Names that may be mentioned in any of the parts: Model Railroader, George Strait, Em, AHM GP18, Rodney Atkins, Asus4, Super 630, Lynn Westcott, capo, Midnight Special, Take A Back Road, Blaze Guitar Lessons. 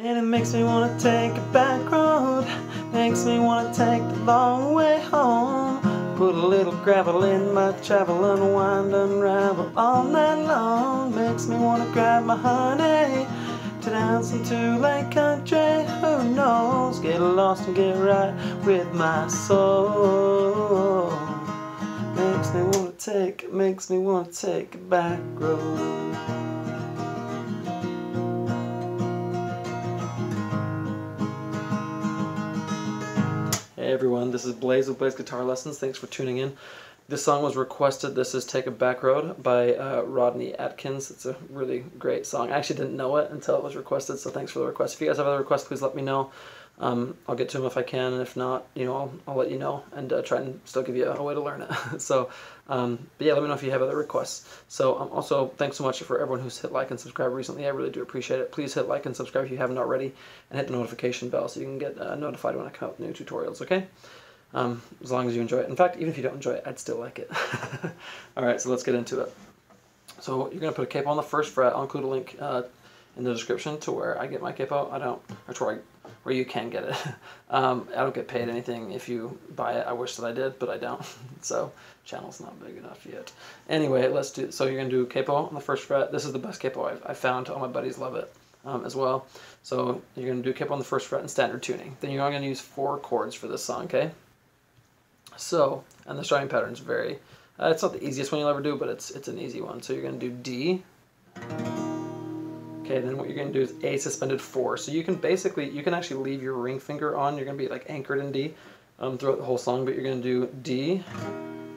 And it makes me wanna take a back road, makes me wanna take the long way home. Put a little gravel in my travel, unwind, unravel all night long. Makes me wanna grab my honey to dance into lake country. Who knows? Get lost and get right with my soul. Makes me wanna take a back road. Hey everyone, this is Blaze with Blaze Guitar Lessons. Thanks for tuning in. This song was requested. This is Take A Back Road by Rodney Atkins. It's a really great song. I actually didn't know it until it was requested, so thanks for the request. If you guys have other requests, please let me know. I'll get to them if I can, and if not, you know, I'll let you know and try and still give you a way to learn it. So, but yeah, let me know if you have other requests. So also, thanks so much for everyone who's hit like and subscribe recently. I really do appreciate it. Please hit like and subscribe if you haven't already, and hit the notification bell so you can get notified when I come up with new tutorials, okay? As long as you enjoy it. In fact, even if you don't enjoy it, I'd still like it. All right, so let's get into it. So you're going to put a capo on the first fret. I'll include a link in the description to where I get my capo. I don't, or to where you can get it. I don't get paid anything if you buy it. I wish that I did, but I don't. So channel's not big enough yet. Anyway, let's do, so you're going to do capo on the first fret. This is the best capo I've found. All my buddies love it as well. So you're going to do capo on the first fret in standard tuning. Then you're only going to use 4 chords for this song, okay? So, and the starting pattern is very, it's not the easiest one you'll ever do, but it's an easy one. So you're going to do D. Okay, then what you're going to do is A suspended 4. So you can basically, you can actually leave your ring finger on. You're going to be like anchored in D throughout the whole song, but you're going to do D,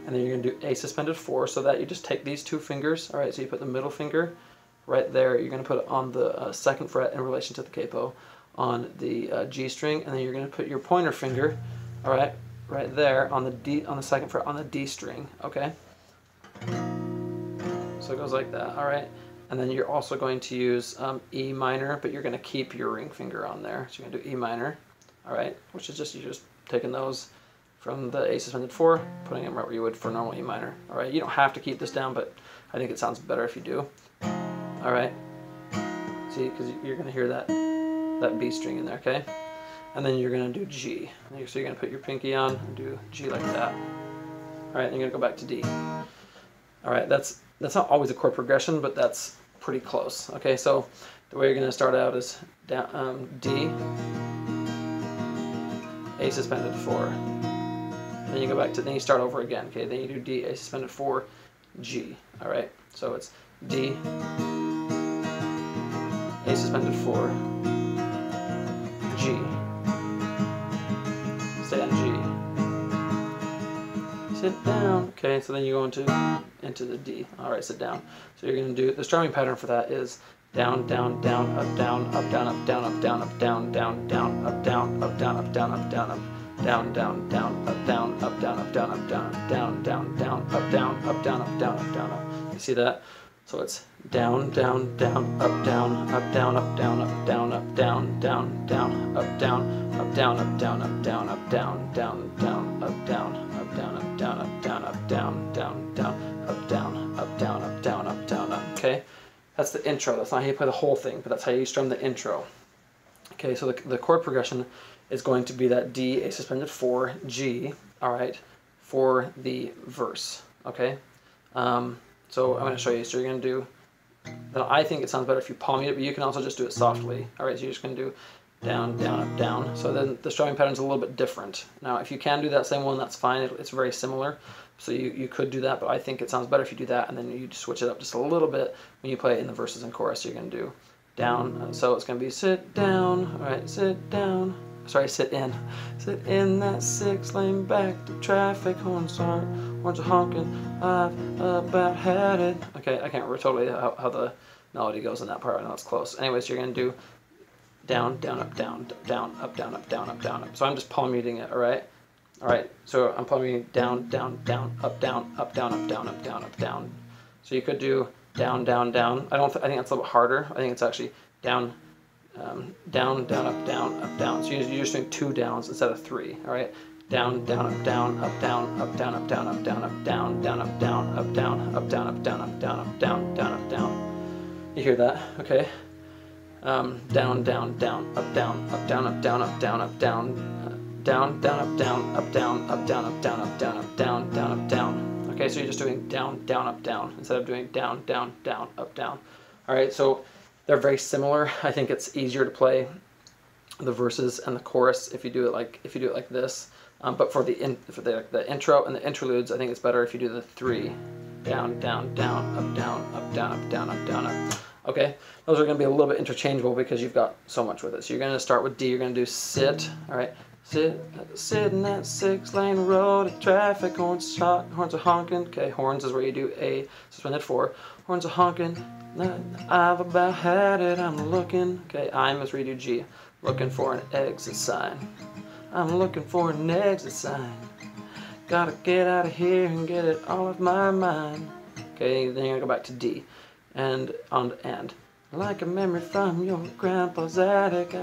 and then you're going to do A suspended 4, so that you just take these 2 fingers. All right, so you put the middle finger right there. You're going to put it on the 2nd fret in relation to the capo on the G string, and then you're going to put your pointer finger, all right there on the D, on the 2nd fret on the D string, okay? So it goes like that, all right? And then you're also going to use E minor, but you're going to keep your ring finger on there. So you're going to do E minor, all right? Which is just, you're just taking those from the A suspended 4, putting them right where you would for normal E minor, all right? You don't have to keep this down, but I think it sounds better if you do, all right? See, because you're going to hear that B string in there, okay? And then you're going to do G. So you're going to put your pinky on and do G like that. All right, and you're going to go back to D. All right, that's not always a chord progression, but that's pretty close. Okay, so the way you're going to start out is down, D, A suspended 4. Then you go back to, then you start over again. Okay, then you do D, A suspended 4, G. All right, so it's D, A suspended 4, G. Stay on G. Sit down. Okay, so then you go into the D. All right, sit down. So you're going to do, the strumming pattern for that is down, down, down, up, down, up, down, up, down, up, down, up, down, down, down, up, down, up, down, up, down, up, down, up, down, down, down, up, down, up, down, up, down, up, down, down, down, down, up, down, up, down, up, down, up, down, up. You see that? So it's down, down, down, up, down, up, down, up, down, up, down, up, down, down, down, up, down, up, down, up, down, up, down, up, down, down, down, up, down, up, down, up, down, up, down, up, down, down, down, up, down, up, down, up, down, up, down, up. Okay, that's the intro. That's not how you play the whole thing, but that's how you strum the intro. Okay, so the chord progression is going to be that D, A suspended 4, G. All right, for the verse. Okay. So I'm going to show you. So you're going to do, I think it sounds better if you palm mute it, but you can also just do it softly. All right, so you're just going to do down, down, up, down. So then the strumming pattern's a little bit different. Now, if you can do that same one, that's fine. It's very similar. So you could do that, but I think it sounds better if you do that, and then you switch it up just a little bit when you play it in the verses and chorus. So you're going to do down. And so it's going to be sit down. All right, sit down. Sorry, sit in. Sit in that 6-lane back to traffic, horns start, horns are honking, I've about had it. Okay, I can't remember totally how the melody goes in that part. I know it's close. Anyways, you're going to do down, down, up, down, down, up, down, up, down, up, down, up. So I'm just palm muting it, all right? All right, so I'm palm muting down, down, down, up, down, up, down, up, down, up, down, up, down. So you could do down, down, down. I think that's a little bit harder. I think it's actually down, down, down, up, down, up, down. So you're just doing 2 downs instead of 3, all right? Down, down, up, down, up, down, up, down, up, down, up, down, up, down, down, up, down, up, down, up, down, up, down, up, down, up, down, down, up, down. You hear that, okay? down, down, down, up, down, up, down, up, down, up, down, up, down, down, down, up, down, up, down, up, down, up, down, up, down, up, down, down, up, down. Okay, so you're just doing down, down, up, down instead of doing down, down, down, up, down. All right, so they're very similar. I think it's easier to play the verses and the chorus if you do it like this. But for the intro and the interludes, I think it's better if you do the three. Down, down, down, up, down, up, down, up, down, up, down, up. Okay, those are going to be a little bit interchangeable because you've got so much with it. So you're going to start with D, you're going to do sit, all right? Sit, sitting that 6-lane road, traffic horns shot, horns are honking. Okay, horns is where you do A, suspended 4. Horns are honking, I've about had it, I'm looking. Okay, I'm is where you do G, looking for an exit sign. I'm looking for an exit sign. Gotta get out of here and get it all off my mind. Okay, then you're gonna go back to D. And on the end. Like a memory from your grandpa's attic.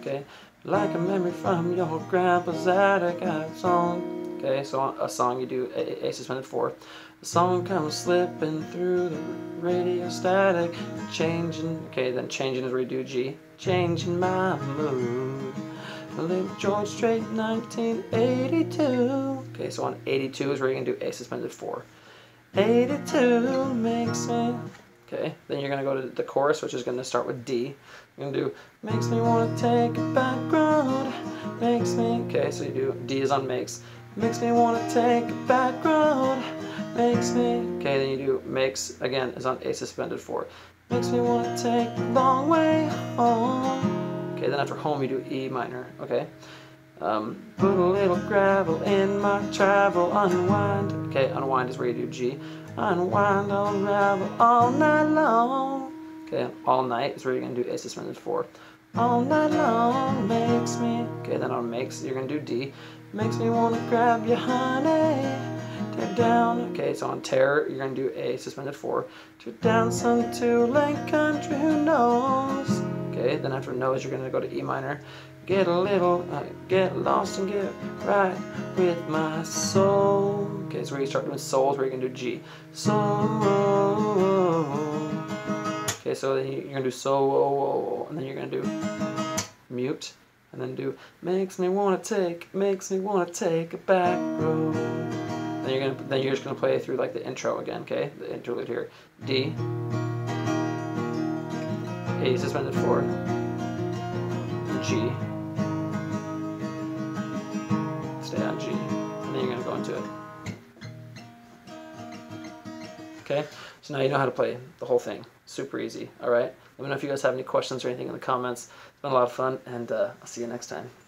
Okay. Like a memory from your grandpa's attic. Song. Okay, so on a song you do A suspended 4. The song comes slipping through the radio static. Changing. Okay, then changing is where you do G. Changing my mood. George Strait, 1982. Okay, so on 82 is where you're gonna do A suspended 4. 82 makes me. Okay, then you're gonna go to the chorus, which is gonna start with D. You're gonna do makes me wanna take a back road. Makes me. Okay, so you do D is on makes. Makes me wanna take a back road. Makes me. Okay, then you do makes again is on A suspended 4. Makes me wanna take a long way home. Okay, then after home you do E minor, okay? Put a little gravel in my travel, unwind. Okay, unwind is where you do G. Unwind, unravel all night long. Okay, all night is where you're going to do A suspended 4. All night long makes me. Okay, then on makes, you're going to do D. Makes me want to grab your honey. Tear down. Okay, so on tear, you're going to do A suspended 4. Tear down some two-lane country, who knows? Okay, then after nose, you're going to go to E minor. Get a little, get lost and get right with my soul. Okay, so where you start doing souls, where you can do G. Soul. Okay, so then you're going to do soul, and then you're going to do mute, and then do makes me want to take a back road. Then you're just going to play through like the intro again, okay? The interlude here. D. A suspended 4, G, stay on G, and then you're going to go into it. Okay, so now you know how to play the whole thing. Super easy, alright? Let me know if you guys have any questions or anything in the comments. It's been a lot of fun, and I'll see you next time.